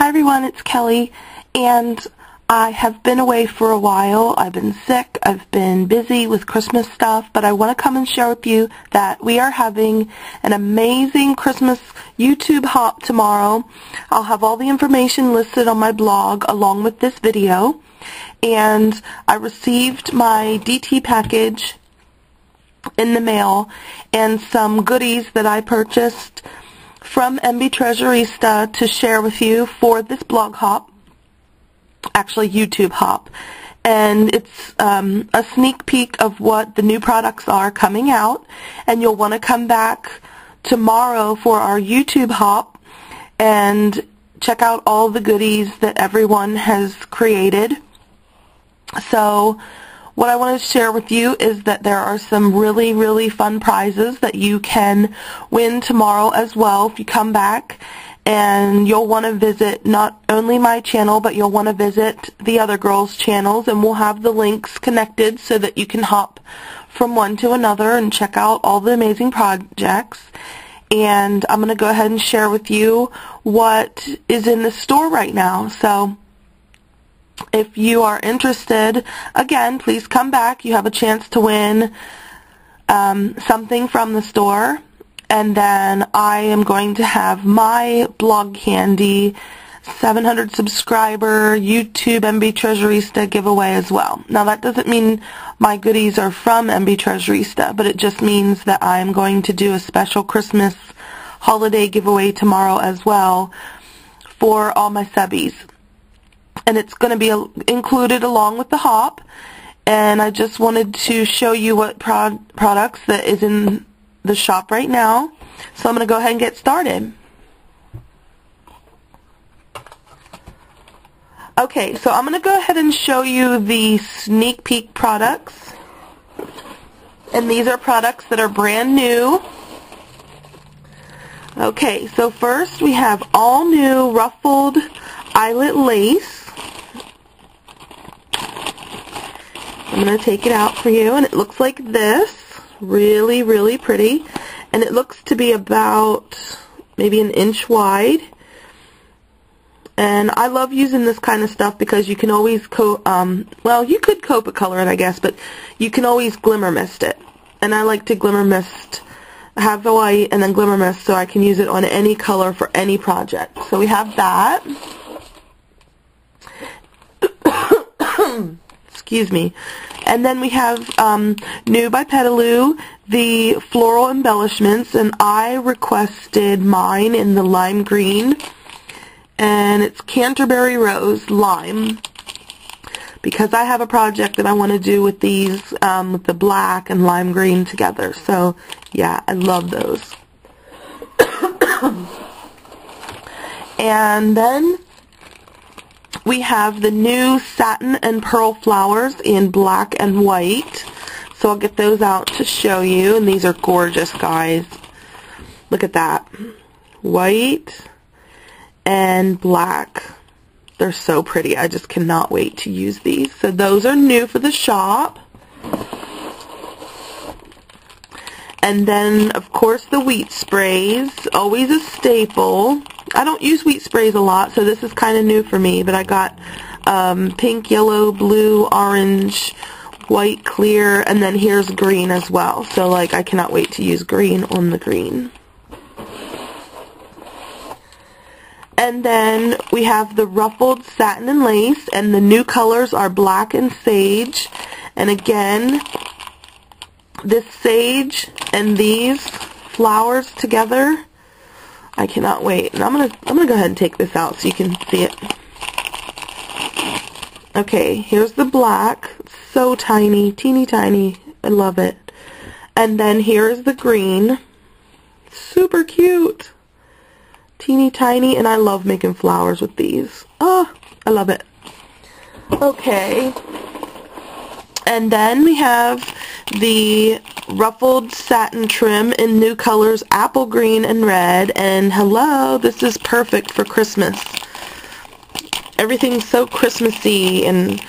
Hi everyone, it's Kelly, and I have been away for a while. I've been sick, I've been busy with Christmas stuff, but I want to come and share with you that we are having an amazing Christmas YouTube hop tomorrow. I'll have all the information listed on my blog along with this video, and I received my DT package in the mail and some goodies that I purchased from Mbtreasurista to share with you for this blog hop. Actually, YouTube hop, and it's a sneak peek of what the new products are coming out, and you'll want to come back tomorrow for our YouTube hop and check out all the goodies that everyone has created. So what I want to share with you is that there are some really, really fun prizes that you can win tomorrow as well if you come back. And you'll want to visit not only my channel, but you'll want to visit the other girls' channels, and we'll have the links connected so that you can hop from one to another and check out all the amazing projects. And I'm going to go ahead and share with you what is in the store right now. So if you are interested, again, please come back. You have a chance to win something from the store. And then I am going to have my Blog Candy 700 subscriber YouTube Mbtreasurista giveaway as well. Now, that doesn't mean my goodies are from Mbtreasurista, but it just means that I'm going to do a special Christmas holiday giveaway tomorrow as well for all my subbies. And it's going to be included along with the hop. And I just wanted to show you what products that is in the shop right now. So I'm going to go ahead and get started. Okay, so I'm going to go ahead and show you the sneak peek products. And these are products that are brand new. Okay, so first we have all new ruffled eyelet lace. I'm going to take it out for you, and it looks like this. Really, really pretty, and it looks to be about maybe an inch wide. And I love using this kind of stuff because you can always well, you could Copic color it, I guess, but you can always glimmer mist it. And I like to glimmer mist, have the white and then glimmer mist, so I can use it on any color for any project. So we have that. Excuse me. And then we have new by Petaloo, the floral embellishments, and I requested mine in the lime green, and it's Canterbury Rose lime, because I have a project that I want to do with these, with the black and lime green together. So yeah, I love those. And then we have the new satin and pearl flowers in black and white. So I'll get those out to show you. And these are gorgeous, guys. Look at that. White and black. They're so pretty. I just cannot wait to use these. So those are new for the shop. And then, of course, the wheat sprays. Always a staple. I don't use wheat sprays a lot, so this is kind of new for me, but I got pink, yellow, blue, orange, white, clear, and then here's green as well. So, like, I cannot wait to use green on the green. And then we have the ruffled satin and lace, and the new colors are black and sage. And again, this sage and these flowers together, I cannot wait. And I'm gonna go ahead and take this out so you can see it. Okay, here's the black. It's so tiny, teeny tiny. I love it. And then here is the green. Super cute. Teeny tiny, and I love making flowers with these. Oh, I love it. Okay. And then we have the ruffled satin trim in new colors, apple green and red. And hello, this is perfect for Christmas. Everything's so Christmassy, and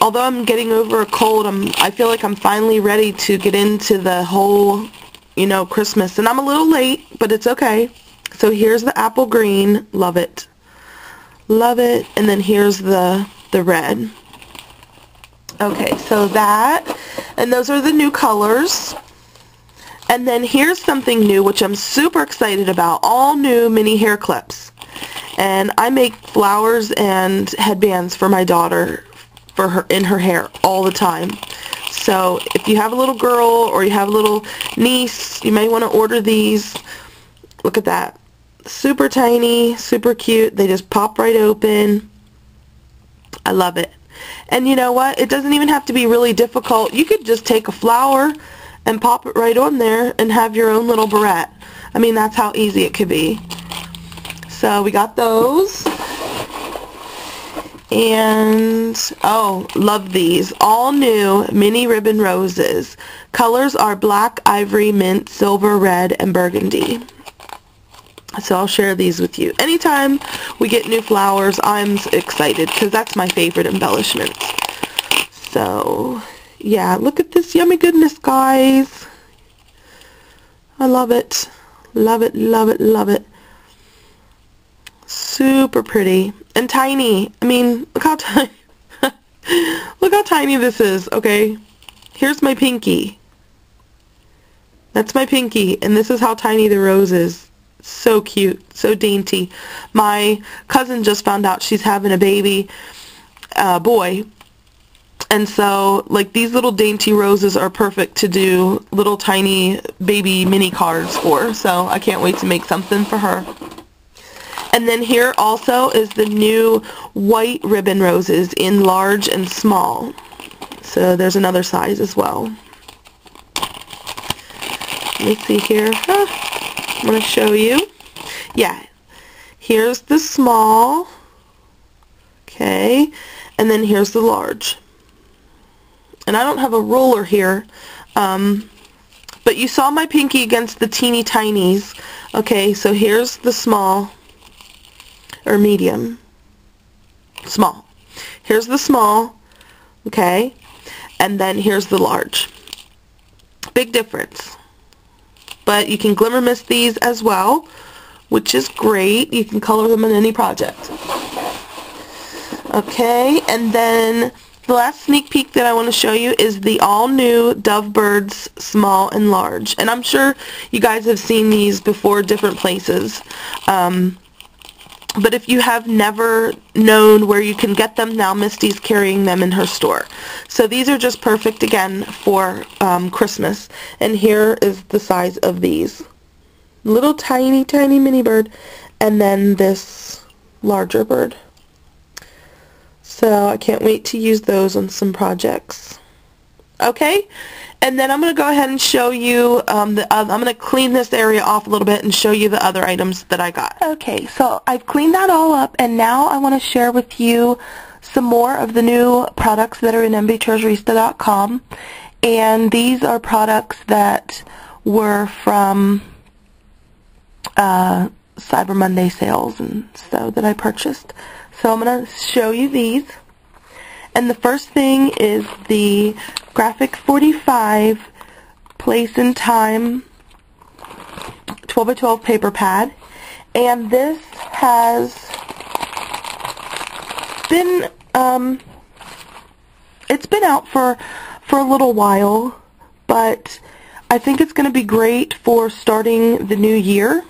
although I'm getting over a cold, I feel like I'm finally ready to get into the whole, you know, Christmas. And I'm a little late, but it's okay. So here's the apple green. Love it. Love it. And then here's the red. Okay, so that, and those are the new colors. And then here's something new, which I'm super excited about. All new mini hair clips. And I make flowers and headbands for my daughter for her in her hair all the time. So if you have a little girl or you have a little niece, you may want to order these. Look at that. Super tiny, super cute. They just pop right open. I love it. And you know what? It doesn't even have to be really difficult. You could just take a flower and pop it right on there and have your own little barrette. I mean, that's how easy it could be. So we got those. And, oh, love these. All new mini ribbon roses. Colors are black, ivory, mint, silver, red, and burgundy. So I'll share these with you. Anytime we get new flowers, I'm excited because that's my favorite embellishment. So, yeah, look at this yummy goodness, guys. I love it. Love it, love it, love it. Super pretty. And tiny. I mean, look how tiny. Look how tiny this is, okay? Here's my pinky. That's my pinky. And this is how tiny the rose is. So cute, so dainty. My cousin just found out she's having a baby boy, and so like these little dainty roses are perfect to do little tiny baby mini cards for, so I can't wait to make something for her. And then here also is the new white ribbon roses in large and small, so there's another size as well. Let's see here. I'm going to show you. Yeah, here's the small, okay, and then here's the large. And I don't have a ruler here, but you saw my pinky against the teeny tinies. Okay, so here's the small, or medium, small. Here's the small, okay, and then here's the large. Big difference. But you can glimmer mist these as well, which is great. You can color them in any project. Okay, and then the last sneak peek that I want to show you is the all-new Dovebirds Small and Large. And I'm sure you guys have seen these before, different places. But if you have never known where you can get them, now Misty's carrying them in her store. So these are just perfect, again, for Christmas. And here is the size of these. Little tiny, tiny mini bird. And then this larger bird. So I can't wait to use those on some projects. Okay? And then I'm going to go ahead and show you, I'm going to clean this area off a little bit and show you the other items that I got. Okay, so I've cleaned that all up, and now I want to share with you some more of the new products that are in Mbtreasurista.com. And these are products that were from Cyber Monday sales and so that I purchased. So I'm going to show you these. And the first thing is the Graphic 45 Place in Time 12x12 paper pad. And this has been, it's been out for a little while, but I think it's going to be great for starting the new year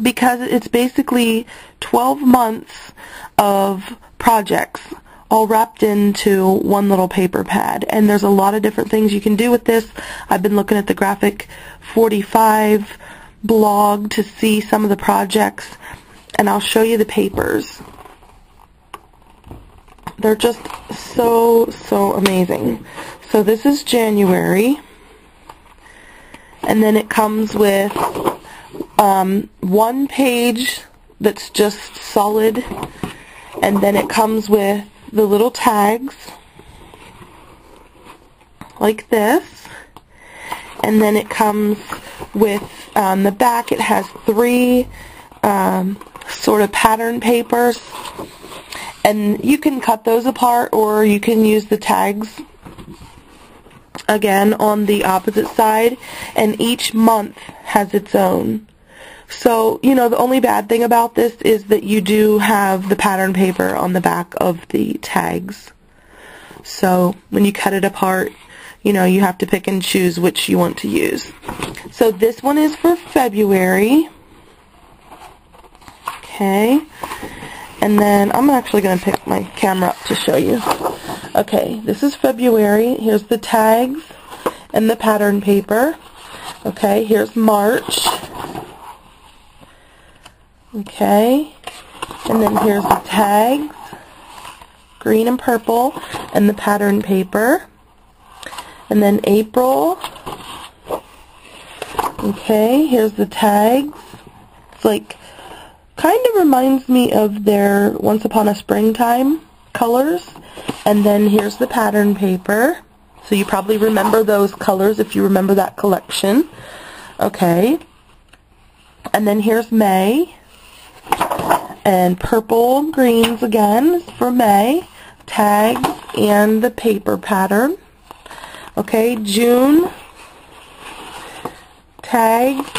because it's basically 12 months of projects all wrapped into one little paper pad. And there's a lot of different things you can do with this. I've been looking at the Graphic 45 blog to see some of the projects, and I'll show you the papers. They're just so amazing. So this is January, and then it comes with one page that's just solid, and then it comes with the little tags like this, and then it comes with on the back it has three sort of pattern papers, and you can cut those apart or you can use the tags again on the opposite side, and each month has its own. So, you know, the only bad thing about this is that you do have the pattern paper on the back of the tags. So when you cut it apart, you know, you have to pick and choose which you want to use. So this one is for February. Okay. And then I'm actually going to pick my camera up to show you. Okay, this is February. Here's the tags and the pattern paper. Okay, here's March. Okay, and then here's the tags, green and purple, and the pattern paper. And then April. Okay, here's the tags. It's like, kind of reminds me of their Once Upon a Springtime colors. And then here's the pattern paper. So you probably remember those colors if you remember that collection. Okay. And then here's May. And purple greens again for May. Tags and the paper pattern. Okay, June, tags,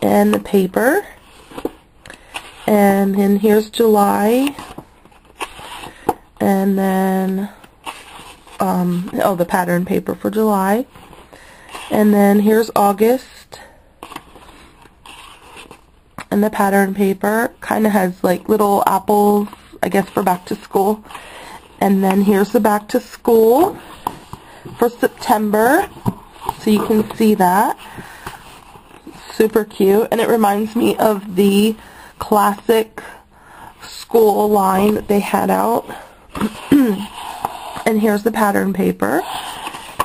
and the paper, and then here's July, and then, oh, the pattern paper for July, and then here's August, and the pattern paper kind of has like little apples, I guess, for back to school. And then here's the back to school for September, so you can see that. Super cute, and it reminds me of the classic school line that they had out. And here's the pattern paper.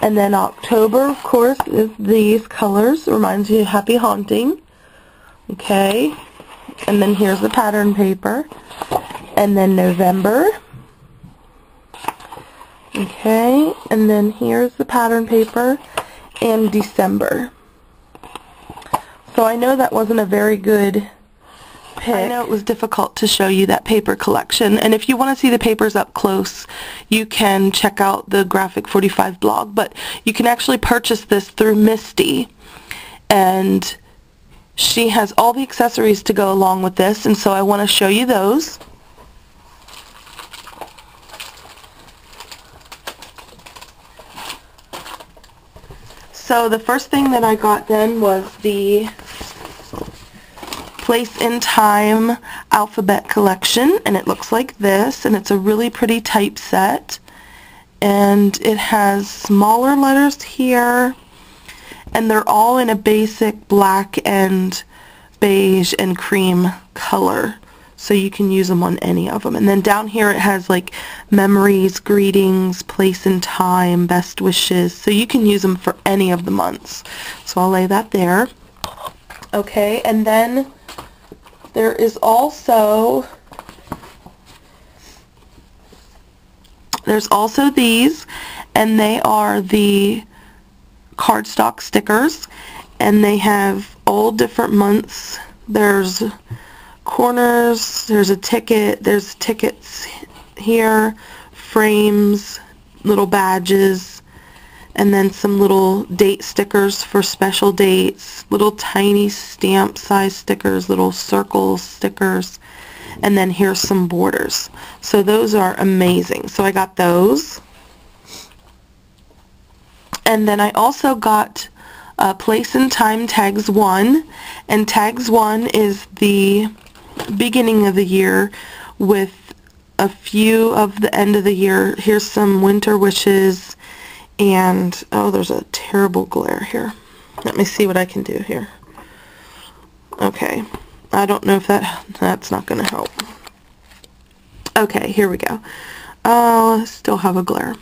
And then October, of course, is these colors. Reminds you of Happy Haunting. Okay, and then here's the pattern paper. And then November. Okay, and then here's the pattern paper in December. So I know that wasn't a very good pick. I know it was difficult to show you that paper collection, and if you want to see the papers up close, you can check out the Graphic 45 blog, but you can actually purchase this through Misty, and she has all the accessories to go along with this, and so I want to show you those. So the first thing that I got then was the Place in Time Alphabet Collection, and it looks like this, and it's a really pretty type set, and it has smaller letters here, and they're all in a basic black and beige and cream color, so you can use them on any of them. And then down here it has like memories, greetings, place in time, best wishes, so you can use them for any of the months. So I'll lay that there. Okay, and then there is also, these, and they are the cardstock stickers, and they have all different months. There's corners, there's a ticket, there's tickets here, frames, little badges, and then some little date stickers for special dates, little tiny stamp size stickers, little circle stickers, and then here's some borders. So those are amazing. So I got those. And then I also got Place in Time Tags 1, and Tags 1 is the beginning of the year with a few of the end of the year. Here's some winter wishes, and oh, there's a terrible glare here. Let me see what I can do here. Okay, I don't know if that's not going to help. Okay, here we go. Oh, I still have a glare.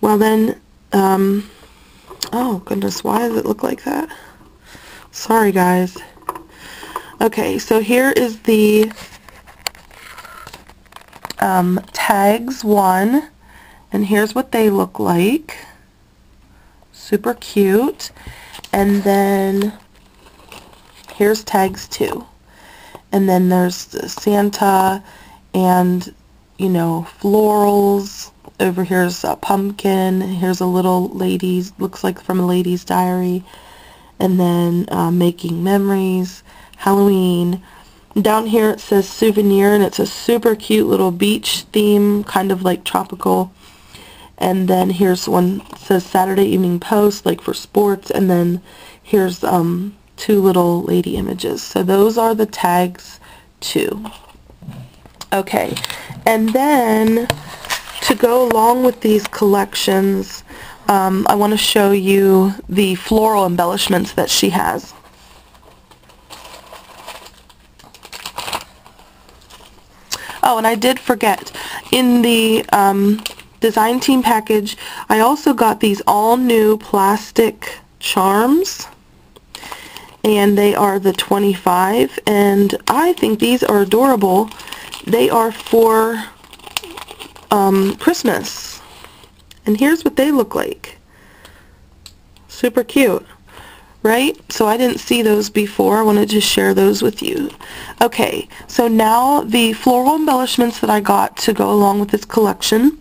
Well then, oh goodness, why does it look like that? Sorry guys. Okay, so here is the Tags 1, and here's what they look like. Super cute. And then here's Tags 2. And then there's the Santa and, you know, florals. Over here's a pumpkin. Here's a little ladies, looks like from a lady's diary. and then Making Memories, Halloween. Down here it says Souvenir, and it's a super cute little beach theme, kind of like tropical. And then here's one that says Saturday Evening Post, like for sports. And then here's two little lady images. So those are the tags too. Okay, and then to go along with these collections, I want to show you the floral embellishments that she has. Oh, and I did forget, in the design team package I also got these all new plastic charms, and they are the 25, and I think these are adorable. They are for Christmas, and here's what they look like. Super cute, right? So I didn't see those before. I wanted to share those with you. Okay, so now the floral embellishments that I got to go along with this collection.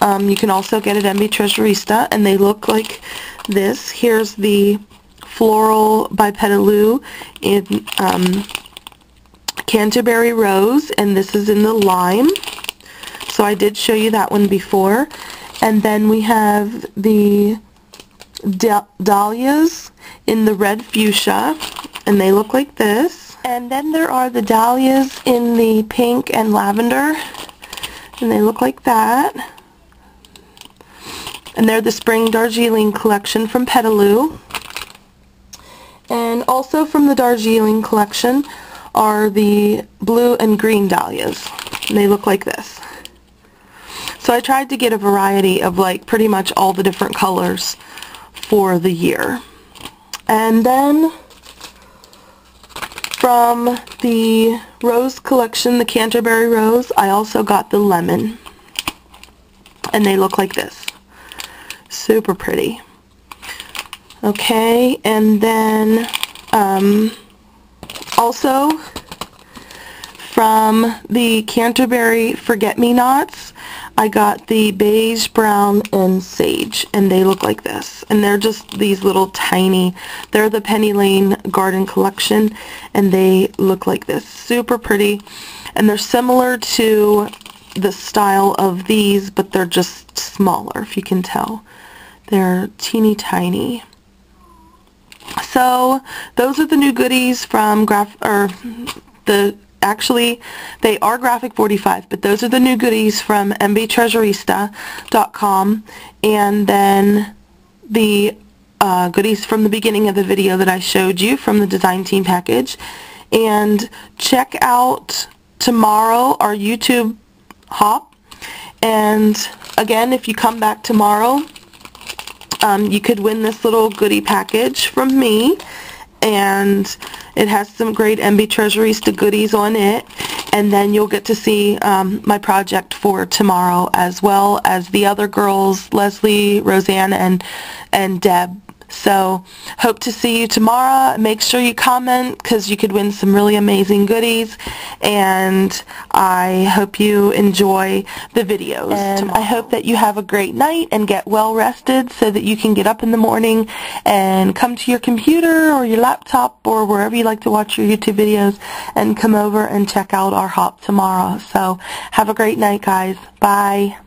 You can also get at Mbtreasurista, and they look like this. Here's the floral by Petaloo in Canterbury Rose, and this is in the lime. So I did show you that one before. And then we have the dahlias in the red fuchsia, and they look like this. And then there are the dahlias in the pink and lavender, and they look like that. And they're the Spring Darjeeling Collection from Petaloo. And also from the Darjeeling Collection are the blue and green dahlias, and they look like this. So I tried to get a variety of like pretty much all the different colors for the year. And then from the rose collection, the Canterbury Rose, I also got the lemon, and they look like this. Super pretty. Okay, and then also from the Canterbury Forget-Me-Nots I got the beige, brown, and sage, and they look like this. And they're just these little tiny, they're the Penny Lane Garden Collection, and they look like this. Super pretty, and they're similar to the style of these, but they're just smaller, if you can tell. They're teeny tiny. So those are the new goodies from actually they are Graphic 45, but those are the new goodies from Mbtreasurista.com, and then the goodies from the beginning of the video that I showed you from the design team package. And check out tomorrow our YouTube hop, and again, if you come back tomorrow, you could win this little goodie package from me, and it has some great Mbtreasurista goodies on it. And then you'll get to see my project for tomorrow, as well as the other girls, Leslie, Roseanne, and Deb. So hope to see you tomorrow. Make sure you comment, because you could win some really amazing goodies, and I hope you enjoy the videos tomorrow. I hope that you have a great night and get well rested so that you can get up in the morning and come to your computer or your laptop or wherever you like to watch your YouTube videos, and come over and check out our hop tomorrow. So have a great night, guys. Bye.